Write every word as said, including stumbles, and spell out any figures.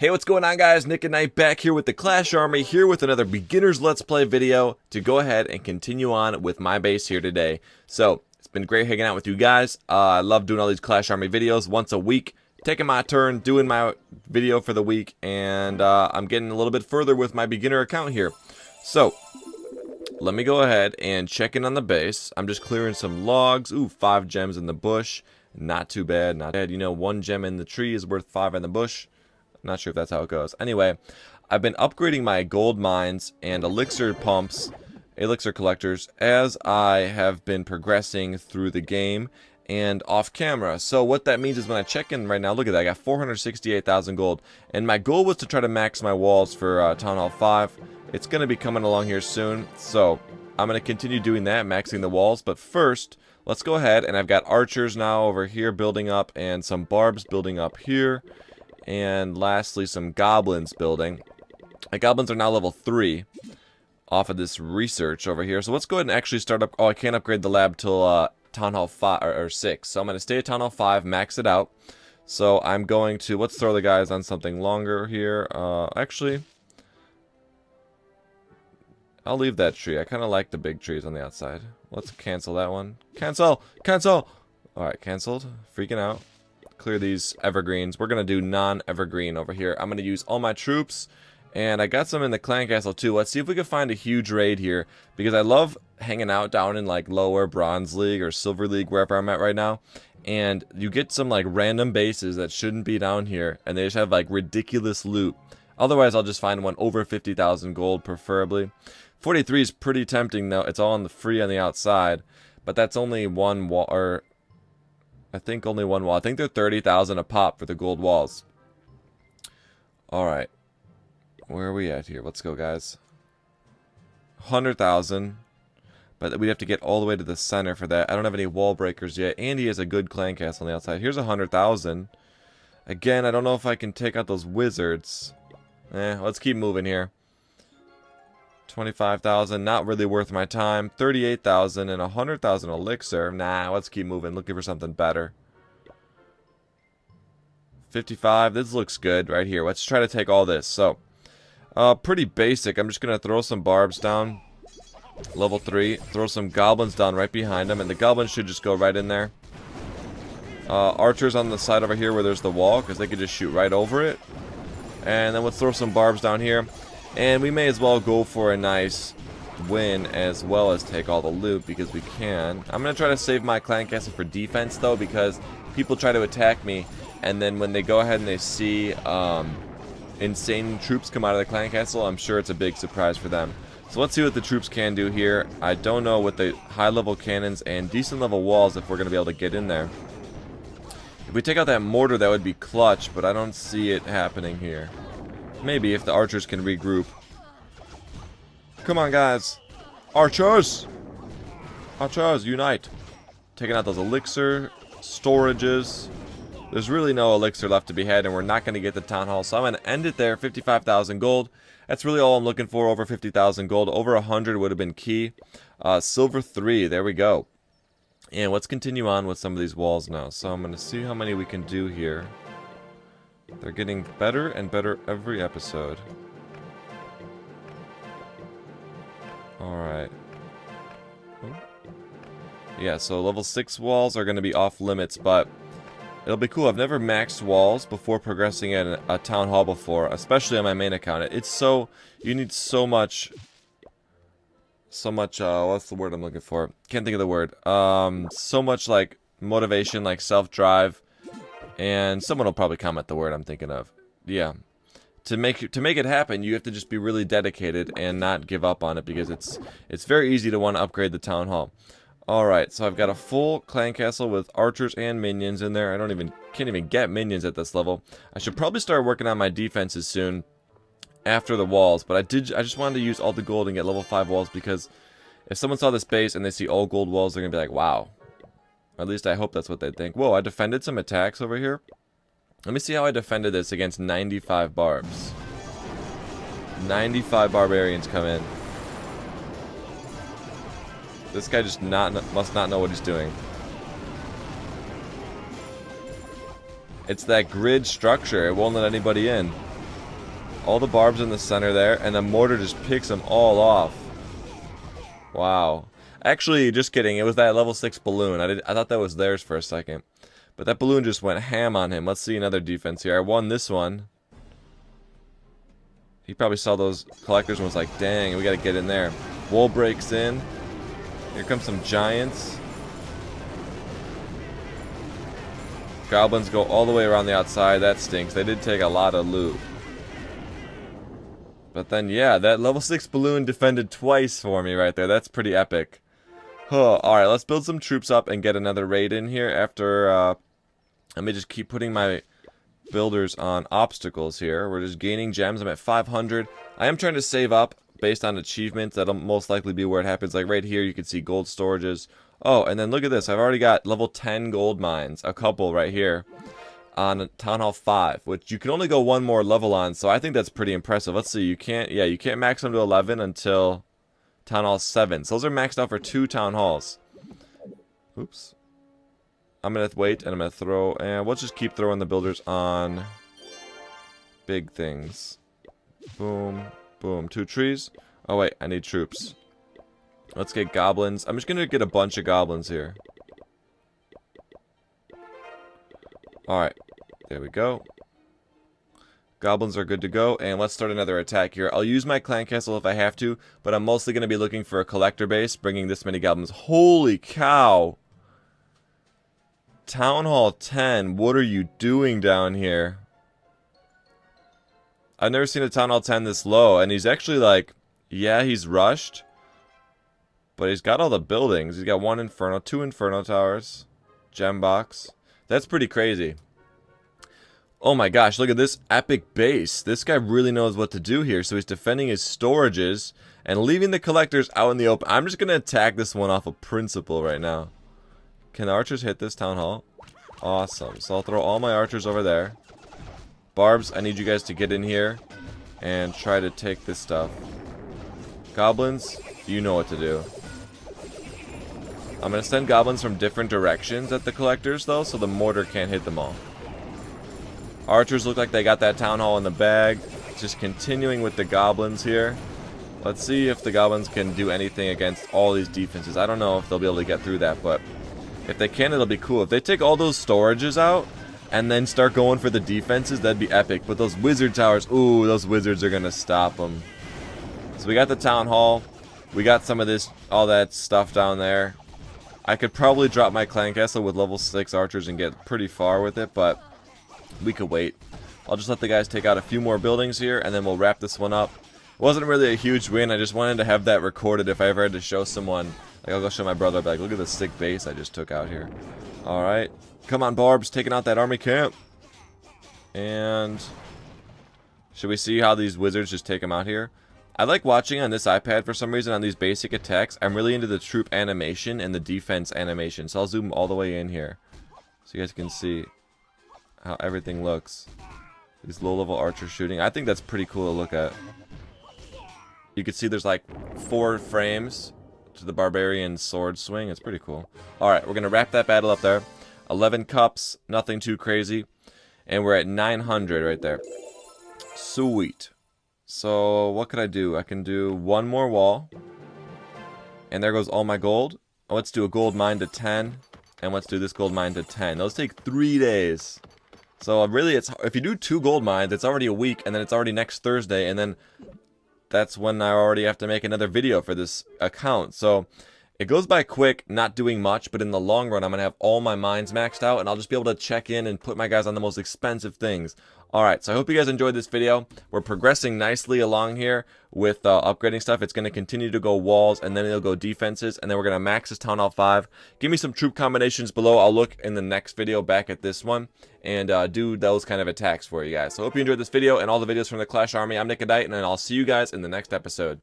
Hey, what's going on, guys? Nick Knight back here with the Clash Army, here with another beginner's let's play video to go ahead and continue on with my base here today. So it's been great hanging out with you guys. uh, I love doing all these Clash Army videos once a week, taking my turn, doing my video for the week, and uh, I'm getting a little bit further with my beginner account here. So let me go ahead and check in on the base. I'm just clearing some logs. Ooh, five gems in the bush, not too bad, not bad. You know, one gem in the tree is worth five in the bush. Not sure if that's how it goes. Anyway, I've been upgrading my gold mines and elixir pumps, elixir collectors, as I have been progressing through the game and off camera. So what that means is when I check in right now, look at that, I got four hundred sixty-eight thousand gold. And my goal was to try to max my walls for uh, Town Hall five. It's going to be coming along here soon. So I'm going to continue doing that, maxing the walls. But first, let's go ahead, and I've got archers now over here building up and some barbs building up here. And lastly, some goblins building. My goblins are now level three off of this research over here. So let's go ahead and actually start up. Oh, I can't upgrade the lab till uh, Town Hall five or six. So I'm going to stay at Town Hall five, max it out. So I'm going to, let's throw the guys on something longer here. Uh, actually, I'll leave that tree. I kind of like the big trees on the outside. Let's cancel that one. Cancel! Cancel! Alright, canceled. Freaking out. Clear these evergreens. We're gonna do non-evergreen over here. I'm gonna use all my troops, and I got some in the clan castle too. Let's see if we can find a huge raid here, because I love hanging out down in like lower bronze league or silver league, wherever I'm at right now, and you get some like random bases that shouldn't be down here, and they just have like ridiculous loot. Otherwise, I'll just find one over fifty thousand gold, preferably. forty-three is pretty tempting though. It's all on the free on the outside, but that's only one wall, or I think only one wall. I think they're thirty thousand a pop for the gold walls. Alright. Where are we at here? Let's go, guys. one hundred thousand. But we'd have to get all the way to the center for that. I don't have any wall breakers yet. And he has a good clan castle on the outside. Here's one hundred thousand. Again, I don't know if I can take out those wizards. Eh, let's keep moving here. twenty-five thousand, not really worth my time. thirty-eight thousand and one hundred thousand elixir. Nah, let's keep moving. Looking for something better. fifty-five, this looks good right here. Let's try to take all this. So, uh, pretty basic. I'm just going to throw some barbs down. Level three. Throw some goblins down right behind them. And the goblins should just go right in there. Uh, archers on the side over here where there's the wall, because they could just shoot right over it. And then let's throw some barbs down here. And we may as well go for a nice win as well as take all the loot, because we can. I'm going to try to save my clan castle for defense though, because people try to attack me, and then when they go ahead and they see um, insane troops come out of the clan castle, I'm sure it's a big surprise for them. So let's see what the troops can do here. I don't know what the high level cannons and decent level walls if we're going to be able to get in there. If we take out that mortar, that would be clutch, but I don't see it happening here. Maybe if the archers can regroup. Come on, guys. Archers! Archers, unite. Taking out those elixir storages. There's really no elixir left to be had, and we're not going to get the Town Hall, so I'm going to end it there. fifty-five thousand gold. That's really all I'm looking for, over fifty thousand gold. Over one hundred would have been key. Uh, silver three, there we go. And let's continue on with some of these walls now. So I'm going to see how many we can do here. They're getting better and better every episode. Alright. Yeah, so level six walls are going to be off limits, but it'll be cool. I've never maxed walls before progressing in a Town Hall before, especially on my main account. It's so, you need so much, so much, uh, what's the word I'm looking for? Can't think of the word. Um, so much, like, motivation, like, self-drive. And someone will probably comment the word I'm thinking of. Yeah. To make to make it happen, you have to just be really dedicated and not give up on it, because it's it's very easy to want to upgrade the Town Hall. Alright, so I've got a full clan castle with archers and minions in there. I don't even can't even get minions at this level. I should probably start working on my defenses soon after the walls, but I did I just wanted to use all the gold and get level five walls, because if someone saw this base and they see all gold walls, they're gonna be like, wow. At least I hope that's what they think. Whoa, I defended some attacks over here. Let me see how I defended this against ninety-five barbs. ninety-five barbarians come in. This guy just not must not know what he's doing. It's that grid structure. It won't let anybody in. All the barbs in the center there, and the mortar just picks them all off. Wow. Actually, just kidding. It was that level six balloon. I did. I thought that was theirs for a second. But that balloon just went ham on him. Let's see another defense here. I won this one. He probably saw those collectors and was like, dang, we got to get in there. Wool breaks in. Here comes some giants. Goblins go all the way around the outside. That stinks. They did take a lot of loot. But then, yeah, that level six balloon defended twice for me right there. That's pretty epic. Huh. Alright, let's build some troops up and get another raid in here after... Uh, let me just keep putting my builders on obstacles here. We're just gaining gems. I'm at five hundred. I am trying to save up based on achievements. That'll most likely be where it happens. Like right here, you can see gold storages. Oh, and then look at this. I've already got level ten gold mines. A couple right here on Town Hall five, which you can only go one more level on, so I think that's pretty impressive. Let's see, you can't, yeah, you can't max them to eleven until Town Hall seven. So those are maxed out for two Town Halls. Oops. I'm going to wait, and I'm going to throw, and we'll just keep throwing the builders on big things. Boom, boom, two trees. Oh wait, I need troops. Let's get goblins. I'm just going to get a bunch of goblins here. Alright, there we go. Goblins are good to go, and let's start another attack here. I'll use my clan castle if I have to, but I'm mostly going to be looking for a collector base, bringing this many goblins. Holy cow! Town Hall ten, what are you doing down here? I've never seen a Town Hall ten this low, and he's actually like, yeah, he's rushed, but he's got all the buildings. He's got one Inferno, two Inferno Towers, gem box. That's pretty crazy. Oh my gosh, look at this epic base. This guy really knows what to do here. So he's defending his storages and leaving the collectors out in the open. I'm just going to attack this one off of principle right now. Can archers hit this town hall? Awesome. So I'll throw all my archers over there. Barbs, I need you guys to get in here and try to take this stuff. Goblins, you know what to do. I'm going to send goblins from different directions at the collectors, though, so the mortar can't hit them all. Archers look like they got that town hall in the bag. Just continuing with the goblins here. Let's see if the goblins can do anything against all these defenses. I don't know if they'll be able to get through that, but if they can, it'll be cool. If they take all those storages out and then start going for the defenses, that'd be epic. But those wizard towers, ooh, those wizards are going to stop them. So we got the town hall. We got some of this, all that stuff down there. I could probably drop my clan castle with level six archers and get pretty far with it, but we could wait. I'll just let the guys take out a few more buildings here, and then we'll wrap this one up. It wasn't really a huge win. I just wanted to have that recorded if I ever had to show someone. Like, I'll go show my brother, like, look at the sick base I just took out here. All right. Come on, Barbs, taking out that army camp. And should we see how these wizards just take them out here? I like watching on this iPad for some reason on these basic attacks. I'm really into the troop animation and the defense animation. So I'll zoom all the way in here so you guys can see how everything looks. These low-level archer shooting. I think that's pretty cool to look at. You can see there's like four frames to the barbarian sword swing. It's pretty cool. Alright, we're going to wrap that battle up there. eleven cups, nothing too crazy. And we're at nine hundred right there. Sweet. So, what could I do? I can do one more wall. And there goes all my gold. Oh, let's do a gold mine to ten. And let's do this gold mine to ten. Those take three days. So, really, it's if you do two gold mines, it's already a week. And then it's already next Thursday. And then that's when I already have to make another video for this account. So, it goes by quick, not doing much. But in the long run, I'm going to have all my mines maxed out. And I'll just be able to check in and put my guys on the most expensive things. Alright, so I hope you guys enjoyed this video. We're progressing nicely along here with uh, upgrading stuff. It's going to continue to go walls, and then it'll go defenses, and then we're going to max this Town Hall five. Give me some troop combinations below. I'll look in the next video back at this one and uh, do those kind of attacks for you guys. So I hope you enjoyed this video and all the videos from the Clash Army. I'm Nick Knight, and I'll see you guys in the next episode.